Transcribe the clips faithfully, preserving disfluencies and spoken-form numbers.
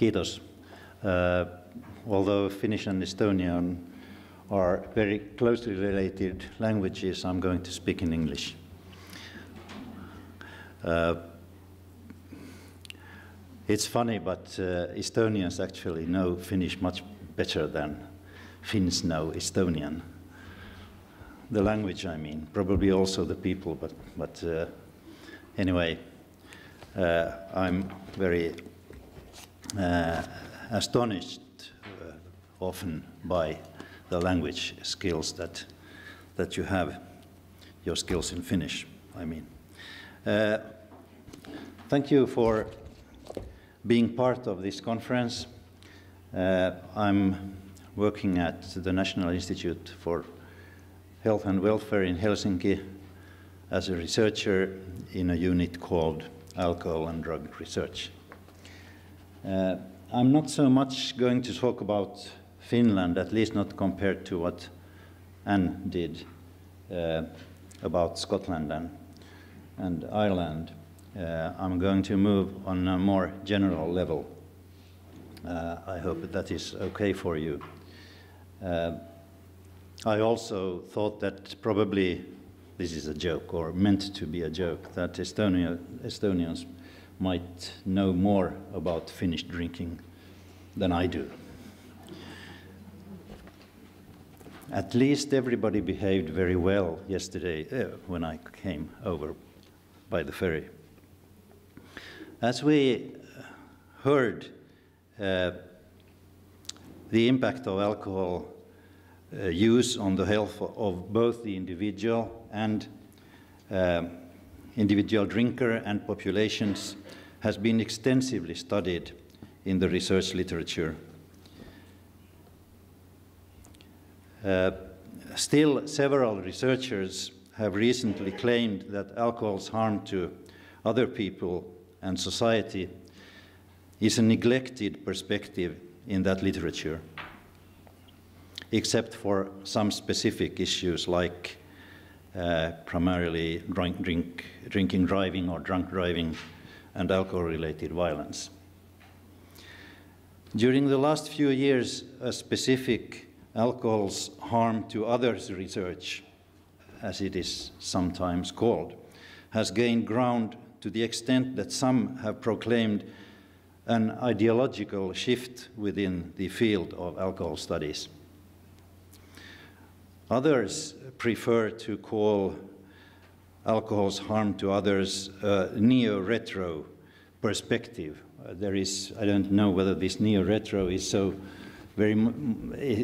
Kiitos. Uh, although Finnish and Estonian are very closely related languages, I'm going to speak in English. Uh, it's funny, but uh, Estonians actually know Finnish much better than Finns know Estonian. The language, I mean, probably also the people, but, but uh, anyway, uh, I'm very uh, astonished uh, often by the language skills that, that you have, your skills in Finnish, I mean. Uh, thank you for being part of this conference. Uh, I'm working at the National Institute for Health and Welfare in Helsinki as a researcher in a unit called Alcohol and Drug Research. Uh, I'm not so much going to talk about Finland, at least not compared to what Anne did uh, about Scotland and, and Ireland. Uh, I'm going to move on a more general level. Uh, I hope that is okay for you. Uh, I also thought that probably this is a joke, or meant to be a joke, that Estonia, Estonians might know more about Finnish drinking than I do. At least everybody behaved very well yesterday uh, when I came over by the ferry. As we heard, uh, the impact of alcohol Uh, use on the health of both the individual and uh, individual drinker and populations has been extensively studied in the research literature. Uh, still, several researchers have recently claimed that alcohol's harm to other people and society is a neglected perspective in that literature, except for some specific issues like uh, primarily drink, drink, drinking driving or drunk driving and alcohol-related violence. During the last few years, a specific alcohol's harm to others research, as it is sometimes called, has gained ground to the extent that some have proclaimed an ideological shift within the field of alcohol studies. Others prefer to call alcohol's harm to others a neo-retro perspective. There is, I don't know whether this neo-retro is so very,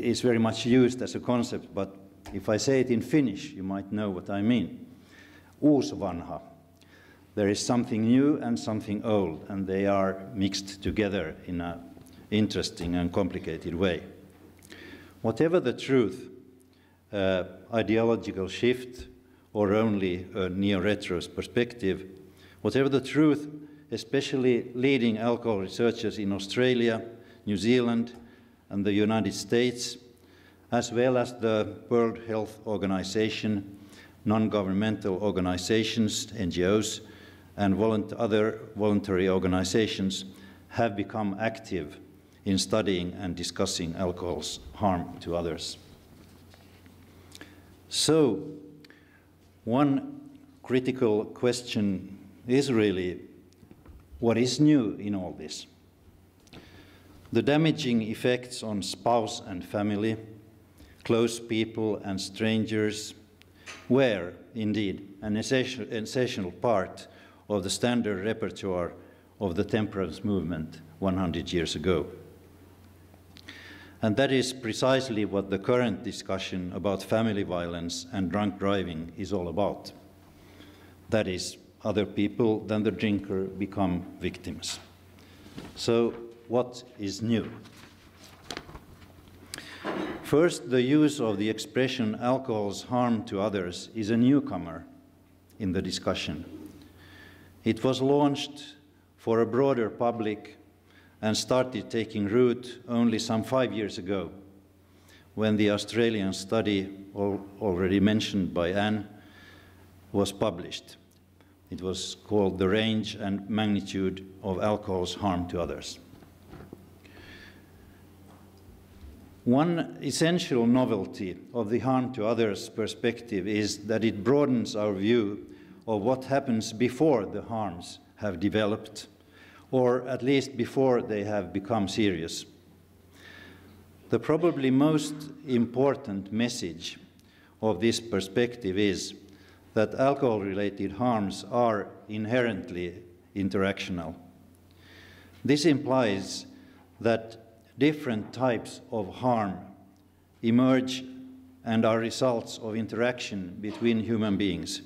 is very much used as a concept, but if I say it in Finnish, you might know what I mean. Uusvanha. There is something new and something old, and they are mixed together in an interesting and complicated way. Whatever the truth, Uh, ideological shift or only a neo-retro perspective, whatever the truth, especially leading alcohol researchers in Australia, New Zealand, and the United States, as well as the World Health Organization, non-governmental organizations, N G Os, and volunt- other voluntary organizations have become active in studying and discussing alcohol's harm to others. So, one critical question is really, what is new in all this? The damaging effects on spouse and family, close people and strangers, were indeed an essential, essential part of the standard repertoire of the temperance movement one hundred years ago. And that is precisely what the current discussion about family violence and drunk driving is all about. That is, other people than the drinker become victims. So, what is new? First, the use of the expression alcohol's harm to others is a newcomer in the discussion. It was launched for a broader public and started taking root only some five years ago, when the Australian study, al already mentioned by Anne, was published. It was called The Range and Magnitude of Alcohol's Harm to Others. One essential novelty of the harm to others perspective is that it broadens our view of what happens before the harms have developed, or at least before they have become serious. The probably most important message of this perspective is that alcohol-related harms are inherently interactional. This implies that different types of harm emerge and are results of interaction between human beings.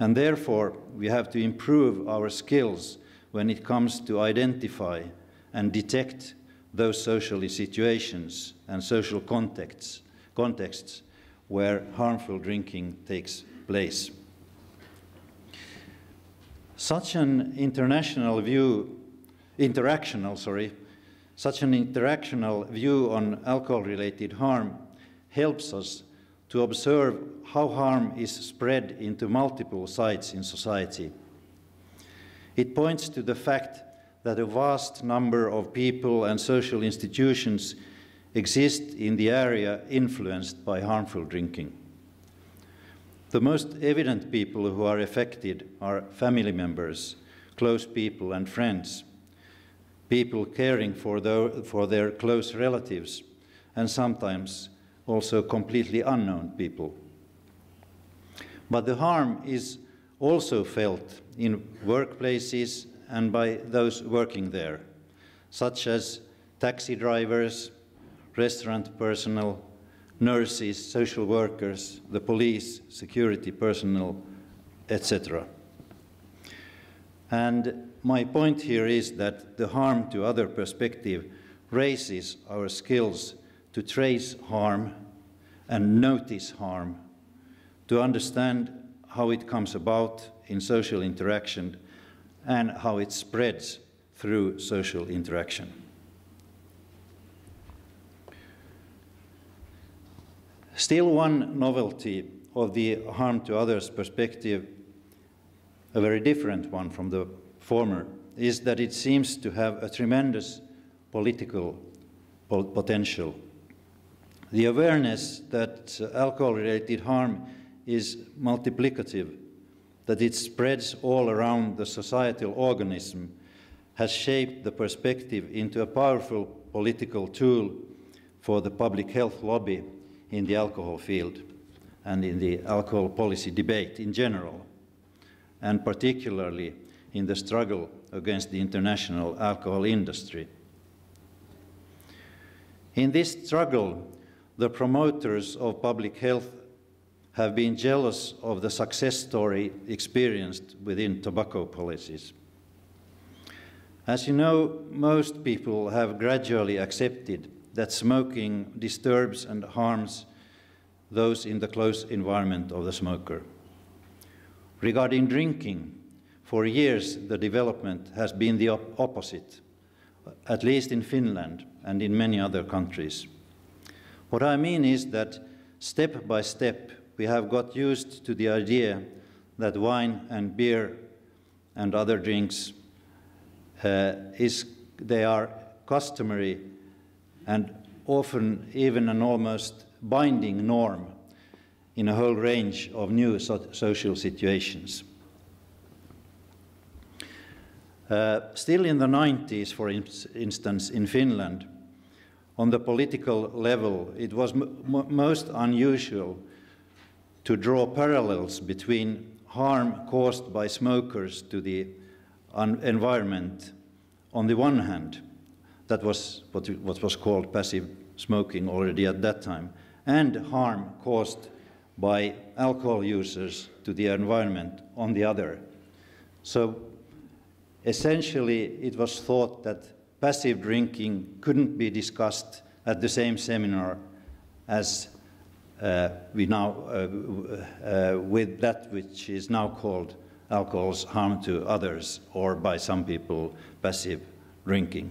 And therefore, we have to improve our skills when it comes to identify and detect those social situations and social contexts, contexts where harmful drinking takes place. Such an international view, interactional, sorry, Such an interactional view on alcohol-related harm helps us to observe how harm is spread into multiple sides in society. It points to the fact that a vast number of people and social institutions exist in the area influenced by harmful drinking. The most evident people who are affected are family members, close people and friends, people caring for their, for their close relatives, and sometimes also completely unknown people. But the harm is also felt in workplaces and by those working there, such as taxi drivers, restaurant personnel, nurses, social workers, the police, security personnel, et cetera. And my point here is that the harm to other perspective raises our skills to trace harm and notice harm, to understand how it comes about in social interaction and how it spreads through social interaction. Still one novelty of the harm to others perspective, a very different one from the former, is that it seems to have a tremendous political potential. The awareness that alcohol-related harm is multiplicative, that it spreads all around the societal organism, has shaped the perspective into a powerful political tool for the public health lobby in the alcohol field and in the alcohol policy debate in general, and particularly in the struggle against the international alcohol industry. In this struggle, the promoters of public health have been jealous of the success story experienced within tobacco policies. As you know, most people have gradually accepted that smoking disturbs and harms those in the close environment of the smoker. Regarding drinking, for years, the development has been the op opposite, at least in Finland and in many other countries. What I mean is that step by step, we have got used to the idea that wine and beer and other drinks, uh, is, they are customary and often even an almost binding norm in a whole range of new so social situations. Uh, still in the nineties, for in instance, in Finland, on the political level, it was m most unusual to draw parallels between harm caused by smokers to the environment on the one hand, that was what, what was called passive smoking already at that time, and harm caused by alcohol users to the environment on the other. So, essentially, it was thought that passive drinking couldn't be discussed at the same seminar as uh, we now, uh, uh, with that which is now called alcohol's harm to others, or by some people, passive drinking.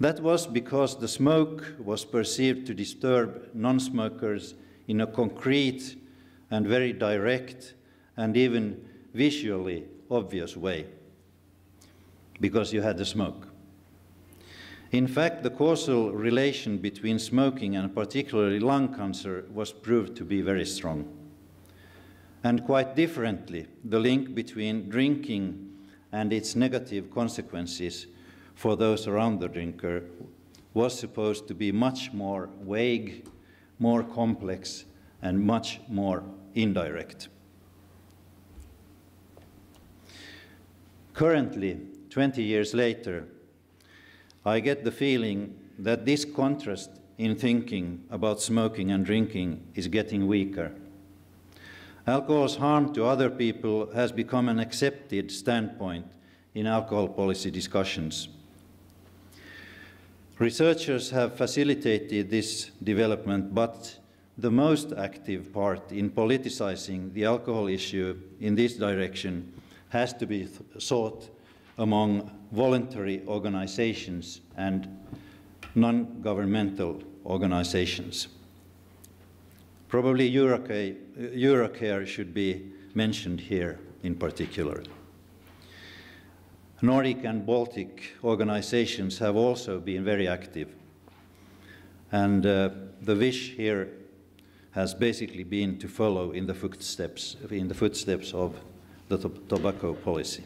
That was because the smoke was perceived to disturb non-smokers in a concrete and very direct and even visually obvious way, because you had the smoke. In fact, the causal relation between smoking and particularly lung cancer was proved to be very strong. And quite differently, the link between drinking and its negative consequences for those around the drinker was supposed to be much more vague, more complex, and much more indirect. Currently, twenty years later, I get the feeling that this contrast in thinking about smoking and drinking is getting weaker. Alcohol's harm to other people has become an accepted standpoint in alcohol policy discussions. Researchers have facilitated this development, but the most active part in politicizing the alcohol issue in this direction has to be sought among voluntary organizations and non-governmental organizations. Probably Eurocare, Eurocare should be mentioned here in particular. Nordic and Baltic organizations have also been very active. And uh, the wish here has basically been to follow in the footsteps, in the footsteps of the to- tobacco policy.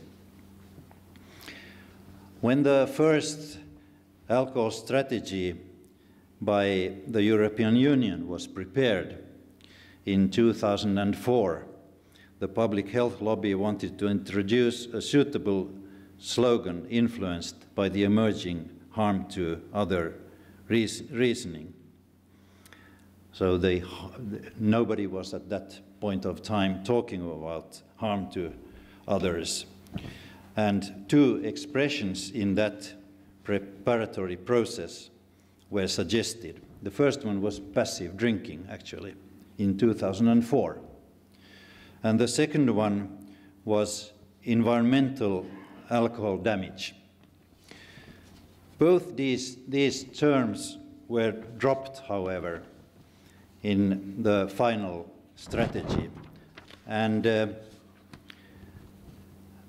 When the first alcohol strategy by the European Union was prepared in two thousand four, the public health lobby wanted to introduce a suitable slogan influenced by the emerging harm to other reason, reasoning. So they, nobody was at that point of time talking about harm to others. And two expressions in that preparatory process were suggested. The first one was passive drinking, actually, in two thousand four. And the second one was environmental alcohol damage. Both these, these terms were dropped, however, in the final strategy. And uh,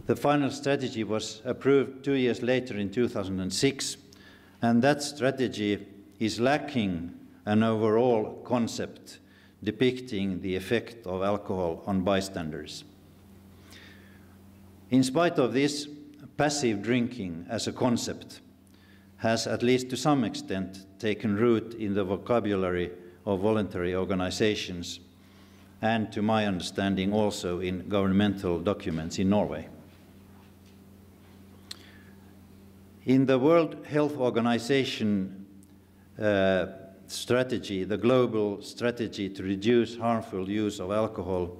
the final strategy was approved two years later in two thousand six, and that strategy is lacking an overall concept depicting the effect of alcohol on bystanders. In spite of this, passive drinking as a concept has, at least to some extent, taken root in the vocabulary of voluntary organizations, and to my understanding also in governmental documents in Norway. In the World Health Organization uh, strategy, the global strategy to reduce harmful use of alcohol,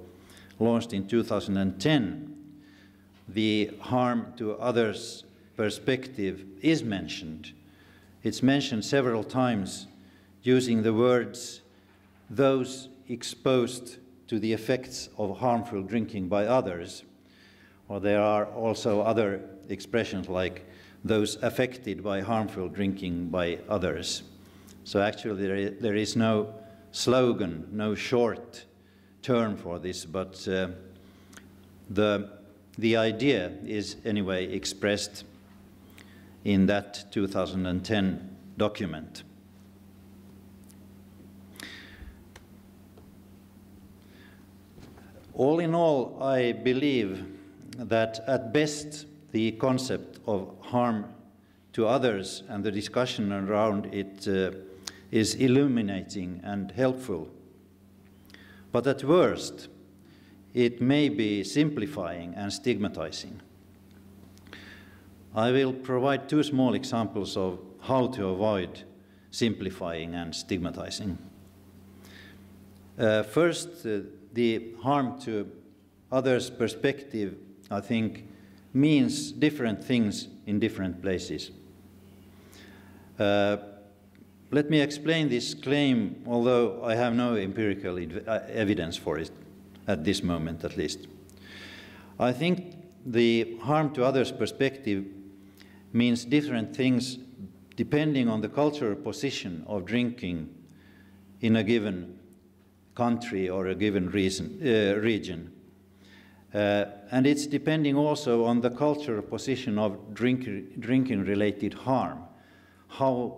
launched in two thousand ten, the harm to others perspective is mentioned. It's mentioned several times using the words "those exposed to the effects of harmful drinking by others," or there are also other expressions like "those affected by harmful drinking by others." So actually there is, there is no slogan, no short term for this, but uh, the, the idea is anyway expressed in that two thousand ten document. All in all, I believe that at best the concept of harm to others and the discussion around it uh, is illuminating and helpful. But at worst, it may be simplifying and stigmatizing. I will provide two small examples of how to avoid simplifying and stigmatizing. Uh, first, uh, the harm to others' perspective, I think, means different things in different places. Uh, let me explain this claim, although I have no empirical evidence for it, at this moment at least. I think the harm to others' perspective means different things depending on the cultural position of drinking in a given country or a given reason, uh, region. Uh, and it's depending also on the cultural position of drink, drinking-related harm. how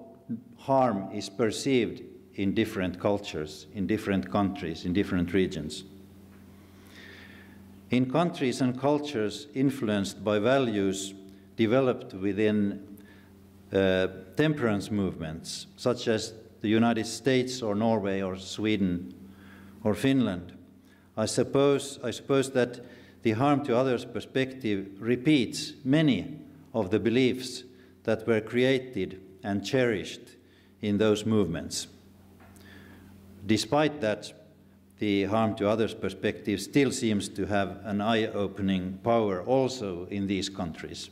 harm is perceived in different cultures, in different countries, in different regions. In countries and cultures influenced by values developed within uh, temperance movements, such as the United States or Norway or Sweden or Finland, I suppose, I suppose that the harm to others perspective repeats many of the beliefs that were created and cherished in those movements. Despite that, the harm to others perspective still seems to have an eye-opening power also in these countries.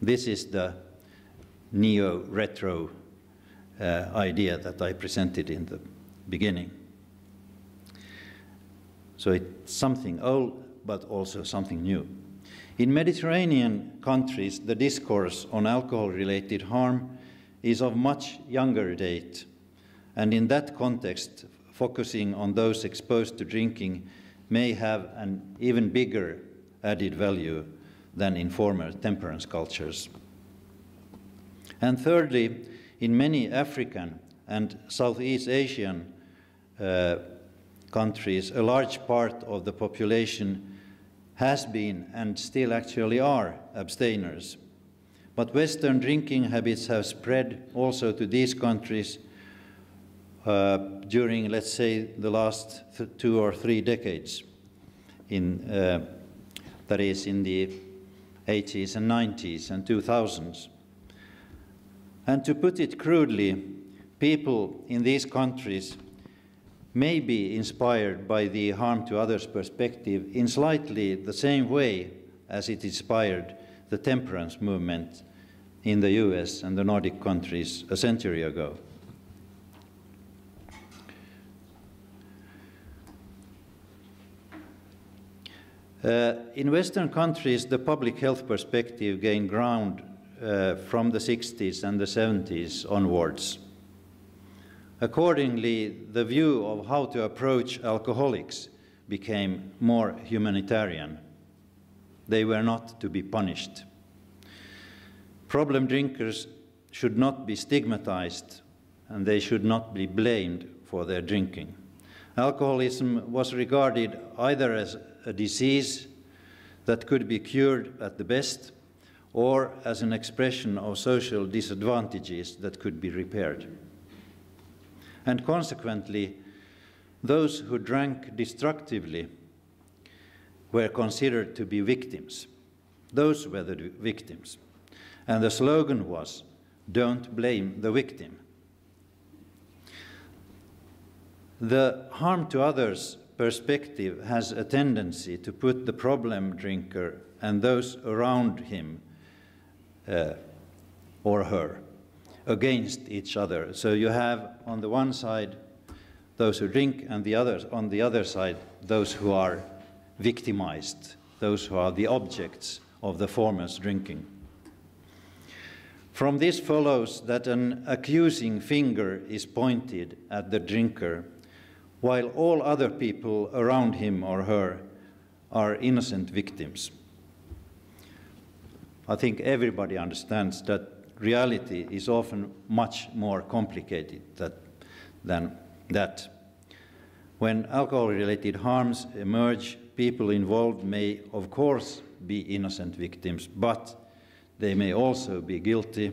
This is the neo-retro uh, idea that I presented in the beginning. So it's something old, but also something new. In Mediterranean countries, the discourse on alcohol-related harm is of much younger date, and in that context, focusing on those exposed to drinking may have an even bigger added value than in former temperance cultures. And thirdly, in many African and Southeast Asian uh, countries, a large part of the population has been and still actually are abstainers. But Western drinking habits have spread also to these countries Uh, during, let's say, the last th two or three decades, in, uh, that is, in the eighties and nineties and two thousands. And to put it crudely, people in these countries may be inspired by the harm to others perspective in slightly the same way as it inspired the temperance movement in the U S and the Nordic countries a century ago. Uh, in Western countries, the public health perspective gained ground uh, from the sixties and the seventies onwards. Accordingly, the view of how to approach alcoholics became more humanitarian. They were not to be punished. Problem drinkers should not be stigmatized, and they should not be blamed for their drinking. Alcoholism was regarded either as a disease that could be cured at the best, or as an expression of social disadvantages that could be repaired. And consequently, those who drank destructively were considered to be victims. Those were the victims. And the slogan was, "Don't blame the victim." The harm to others perspective has a tendency to put the problem drinker and those around him uh, or her against each other. So you have on the one side those who drink, and the others on the other side those who are victimized, those who are the objects of the former's drinking. From this follows that an accusing finger is pointed at the drinker, while all other people around him or her are innocent victims. I think everybody understands that reality is often much more complicated that, than that. When alcohol-related harms emerge, people involved may, of course, be innocent victims, but they may also be guilty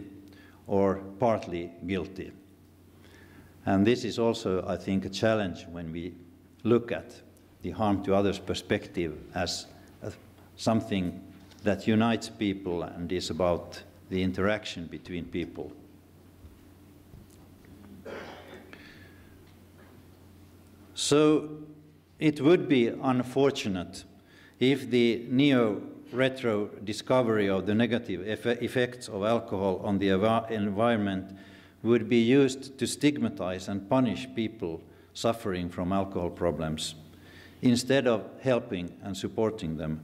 or partly guilty. And this is also, I think, a challenge when we look at the harm to others perspective as something that unites people and is about the interaction between people. So it would be unfortunate if the neo-retro discovery of the negative effects of alcohol on the environment would be used to stigmatize and punish people suffering from alcohol problems, instead of helping and supporting them.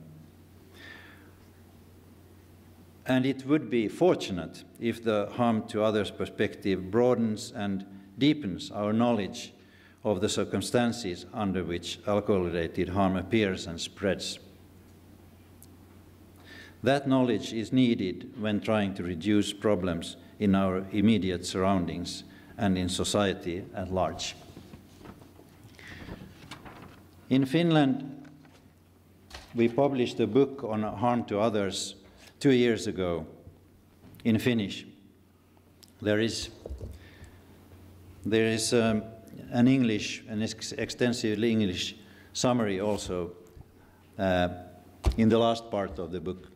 And it would be fortunate if the harm to others perspective broadens and deepens our knowledge of the circumstances under which alcohol-related harm appears and spreads. That knowledge is needed when trying to reduce problems in our immediate surroundings and in society at large. In Finland, we published a book on harm to others two years ago in Finnish. There is, there is um, an English, an ex extensively English summary also uh, in the last part of the book.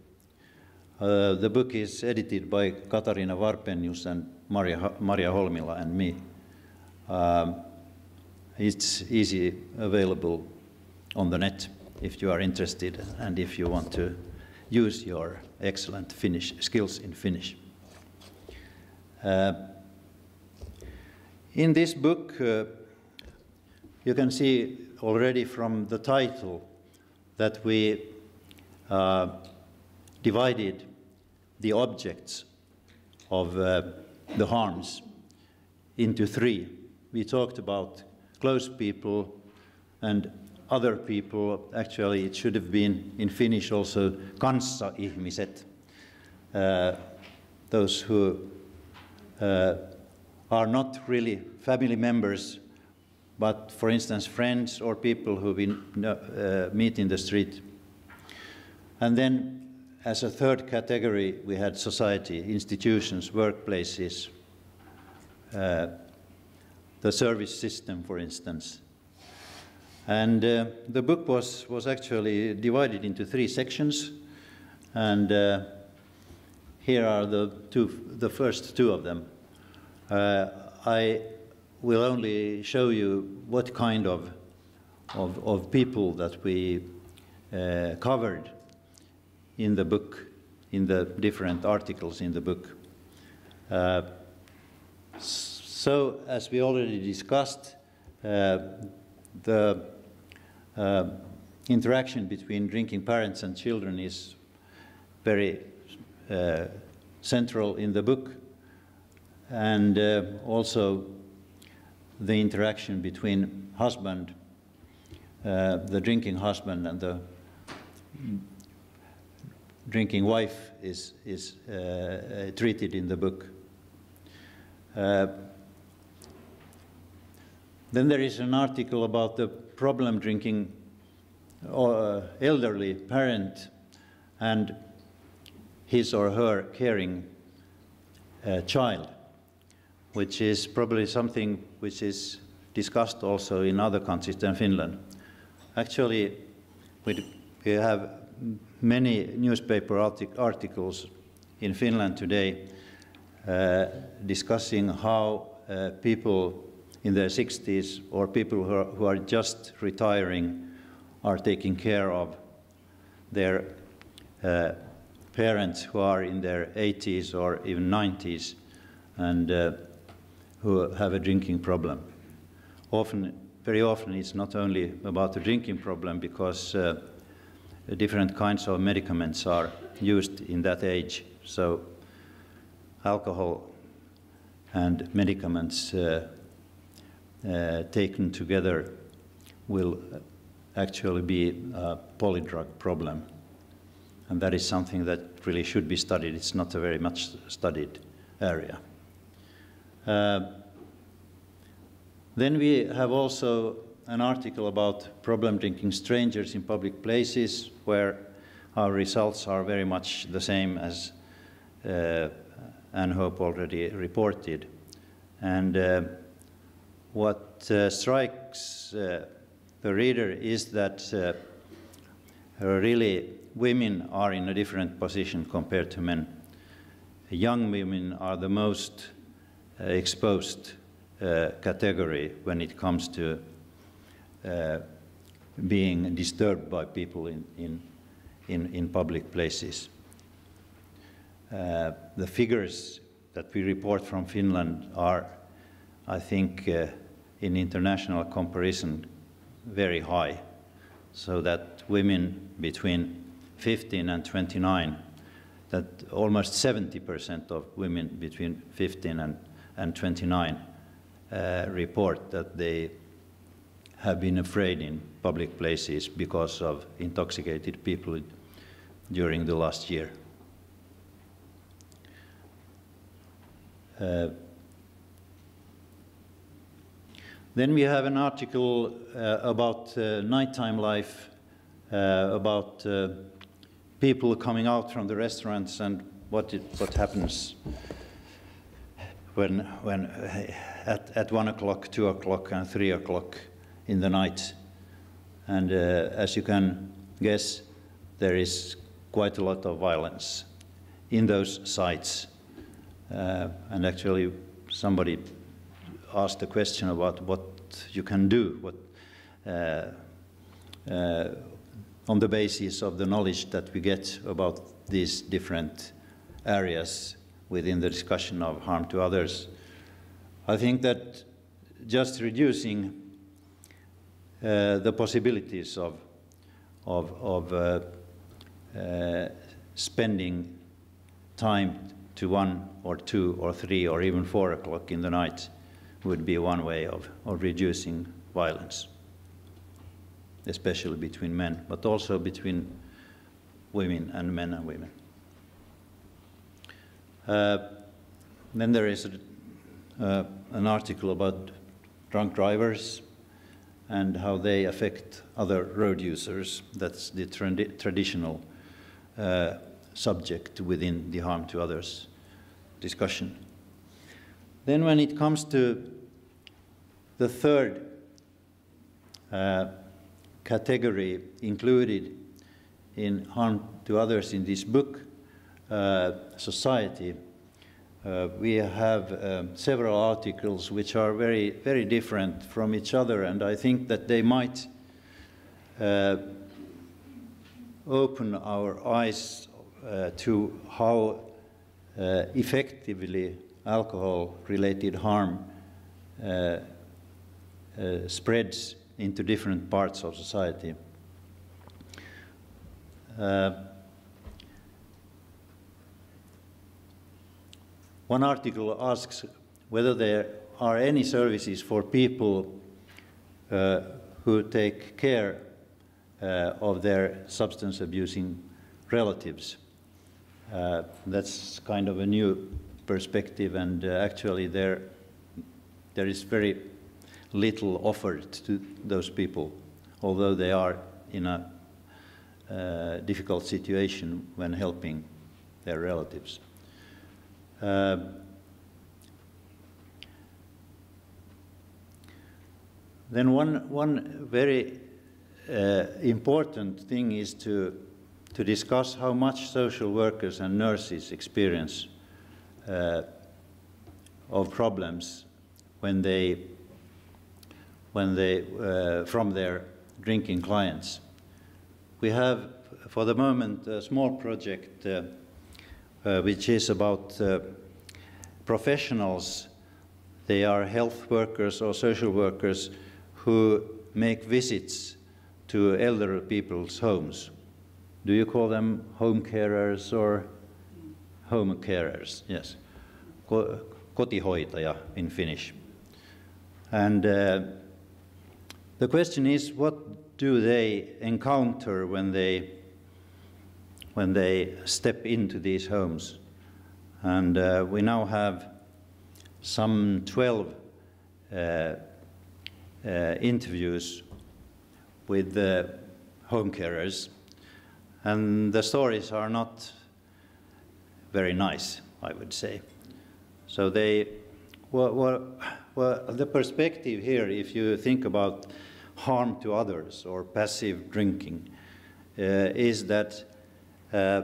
Uh, the book is edited by Katarina Warpenius and Maria, Maria Holmilla and me. Uh, it's easily available on the net if you are interested and if you want to use your excellent Finnish skills in Finnish. Uh, in this book, uh, you can see already from the title that we uh, divided the objects of uh, the harms into three. We talked about close people and other people. Actually, it should have been in Finnish also kanssaihmiset, uh, those who Uh, are not really family members, but, for instance, friends or people who we uh, meet in the street. And then, as a third category, we had society, institutions, workplaces, uh, the service system, for instance. And uh, the book was, was actually divided into three sections, and uh, here are the, two, the first two of them. Uh, I will only show you what kind of, of, of people that we uh, covered in the book, in the different articles in the book. Uh, so, as we already discussed, uh, the uh, interaction between drinking parents and children is very Uh, central in the book, and uh, also the interaction between husband, uh, the drinking husband, and the drinking wife is, is uh, uh, treated in the book. Uh, then there is an article about the problem drinking uh, elderly parent and his or her caring uh, child, which is probably something which is discussed also in other countries than Finland. Actually, we have many newspaper artic articles in Finland today uh, discussing how uh, people in their sixties or people who are, who are just retiring are taking care of their uh, parents who are in their eighties or even nineties and uh, who have a drinking problem. Often, very often, it's not only about the drinking problem, because uh, different kinds of medicaments are used in that age. So alcohol and medicaments uh, uh, taken together will actually be a polydrug problem. And that is something that really should be studied. It's not a very much studied area. Uh, then we have also an article about problem drinking strangers in public places, where our results are very much the same as uh, Anne Hope already reported. And uh, what uh, strikes uh, the reader is that uh, really women are in a different position compared to men. Young women are the most uh, exposed uh, category when it comes to uh, being disturbed by people in, in, in, in public places. Uh, the figures that we report from Finland are, I think, uh, in international comparison, very high, so that women between fifteen and twenty-nine, that almost seventy percent of women between fifteen and twenty-nine uh, report that they have been afraid in public places because of intoxicated people during the last year. Uh, then we have an article uh, about uh, nighttime life, uh, about uh, people coming out from the restaurants and what, it, what happens when, when at, at one o'clock, two o'clock and three o'clock in the night. And uh, as you can guess, there is quite a lot of violence in those sites. Uh, and actually, somebody asked a question about what you can do what, uh, uh, on the basis of the knowledge that we get about these different areas within the discussion of harm to others. I think that just reducing uh, the possibilities of, of, of uh, uh, spending time to one or two or three or even four o'clock in the night would be one way of, of reducing violence, especially between men, but also between women and men and women. Uh, then there is a, uh, an article about drunk drivers and how they affect other road users. That's the trad- traditional uh, subject within the harm to others discussion. Then when it comes to the third uh, category included in harm to others in this book, uh, society, uh, we have um, several articles which are very, very different from each other, and I think that they might uh, open our eyes Uh, to how uh, effectively alcohol-related harm uh, uh, spreads into different parts of society. Uh, one article asks whether there are any services for people uh, who take care uh, of their substance-abusing relatives. Uh, that's kind of a new perspective, and uh, actually there, there is very little offered to those people, although they are in a uh, difficult situation when helping their relatives. Uh, then one, one very uh, important thing is to to discuss how much social workers and nurses experience uh, of problems when they, when they, uh, from their drinking clients. We have, for the moment, a small project uh, uh, which is about uh, professionals. They are health workers or social workers who make visits to elderly people's homes. Do you call them home carers or home carers? Yes, kotihoitaja in Finnish. And uh, the question is, what do they encounter when they when they step into these homes? And uh, we now have some twelve uh, uh, interviews with uh, home carers. And the stories are not very nice, I would say. So they, well, well, well, the perspective here, if you think about harm to others or passive drinking, uh, is that uh,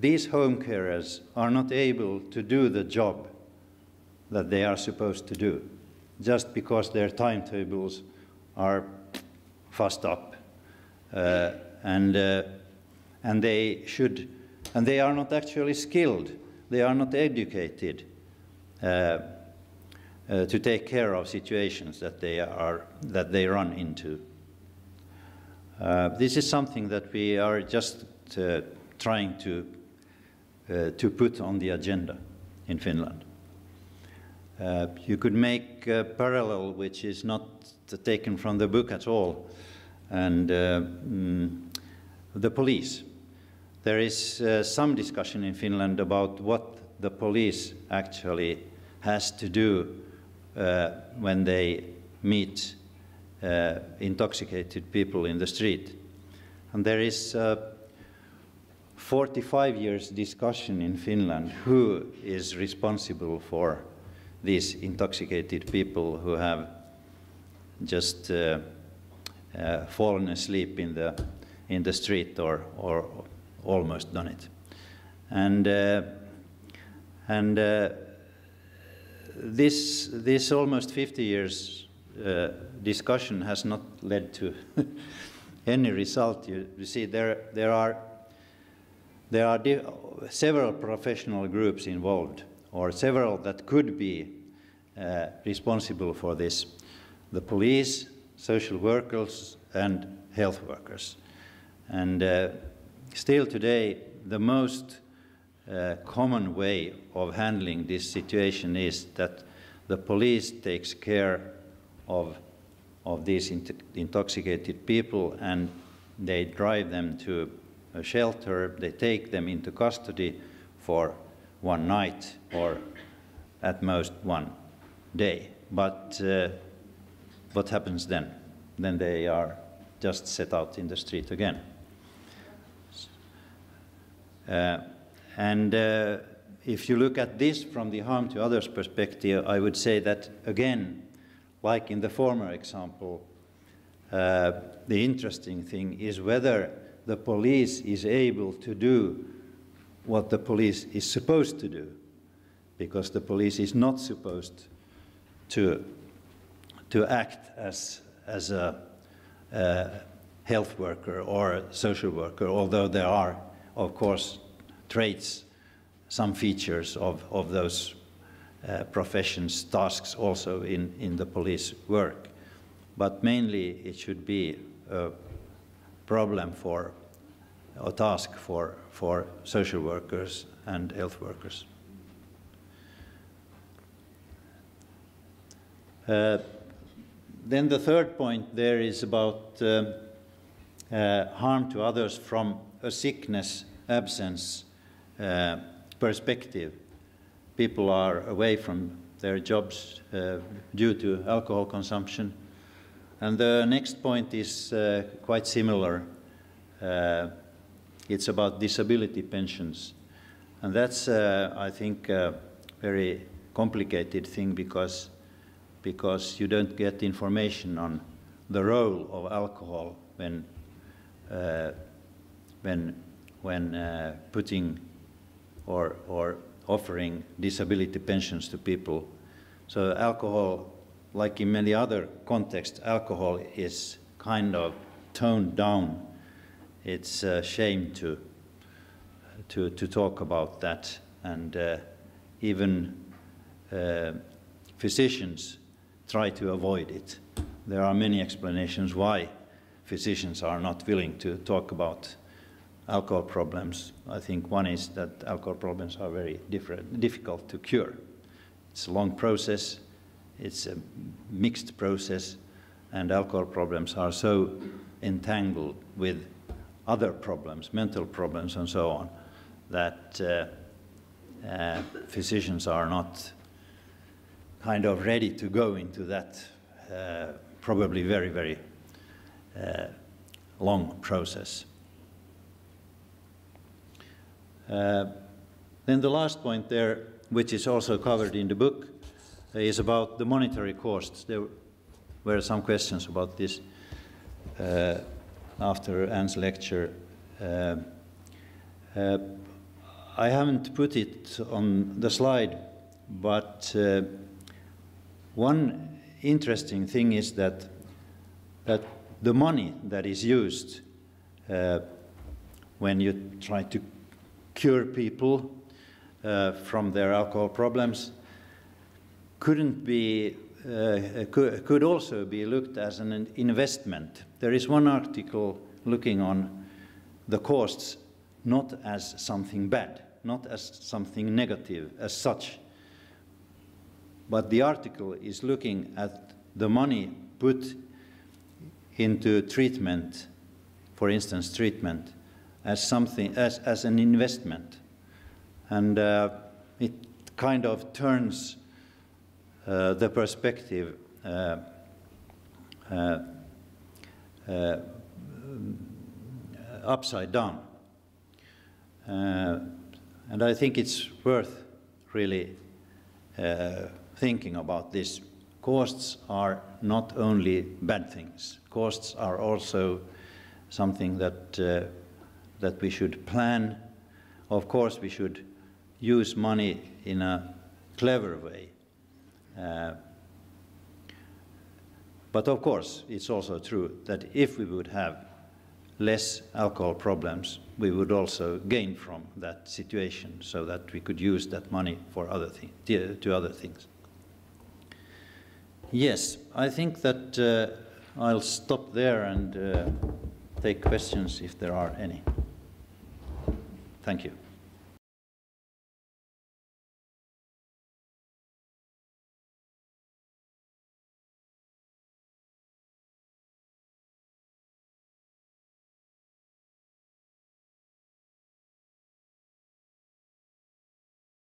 these home carers are not able to do the job that they are supposed to do, just because their timetables are fussed up. Uh, and. Uh, And they should, and they are not actually skilled, they are not educated uh, uh, to take care of situations that they are, that they run into. Uh, this is something that we are just uh, trying to, uh, to put on the agenda in Finland. Uh, you could make a parallel which is not taken from the book at all, and uh, mm, the police. There is uh, some discussion in Finland about what the police actually has to do uh, when they meet uh, intoxicated people in the street. And there is uh, forty-five years discussion in Finland who is responsible for these intoxicated people who have just uh, uh, fallen asleep in the, in the street or, or almost done it. And, uh, and uh, this, this almost fifty years uh, discussion has not led to any result. You, you see, there, there are There are several professional groups involved, or several that could be uh, responsible for this: the police, social workers, and health workers. And uh, still today, the most uh, common way of handling this situation is that the police takes care of, of these int- intoxicated people, and they drive them to a shelter, they take them into custody for one night or at most one day. But uh, what happens then? Then they are just set out in the street again. Uh, and uh, if you look at this from the harm to others perspective, I would say that again, like in the former example, uh, the interesting thing is whether the police is able to do what the police is supposed to do, because the police is not supposed to, to act as, as a, a health worker or a social worker, although there are, of course, traits, some features of, of those uh, professions, tasks also in, in the police work. But mainly it should be a problem for or task for, for social workers and health workers. Uh, then the third point there is about uh, uh, harm to others from a sickness absence uh, perspective. People are away from their jobs uh, due to alcohol consumption. And the next point is uh, quite similar. Uh, it's about disability pensions. And that's, uh, I think, a very complicated thing because, because you don't get information on the role of alcohol when, uh, when, when uh, putting or, or offering disability pensions to people. So alcohol, like in many other contexts, alcohol is kind of toned down. It's a shame to, to, to talk about that. And uh, even uh, physicians try to avoid it. There are many explanations why physicians are not willing to talk about alcohol problems. I think one is that alcohol problems are very different, difficult to cure. It's a long process. It's a mixed process, and alcohol problems are so entangled with other problems, mental problems and so on, that uh, uh, physicians are not kind of ready to go into that uh, probably very, very uh, long process. Uh, then the last point there, which is also covered in the book, is about the monetary costs. There were some questions about this uh, after Anne's lecture. Uh, uh, I haven't put it on the slide, but uh, one interesting thing is that, that the money that is used uh, when you try to cure people uh, from their alcohol problems couldn't be, uh, could also be looked as an investment. There is one article looking on the costs not as something bad, not as something negative as such, but the article is looking at the money put into treatment, for instance treatment, as something, as, as an investment. And uh, it kind of turns uh, the perspective uh, uh, uh, upside down. Uh, and I think it's worth really uh, thinking about this. Costs are not only bad things. Costs are also something that, uh, that we should plan. Of course, we should use money in a clever way. Uh, but of course, it's also true that if we would have less alcohol problems, we would also gain from that situation, so that we could use that money for other things, to other things. Yes, I think that uh, I'll stop there and uh, take questions if there are any. Thank you.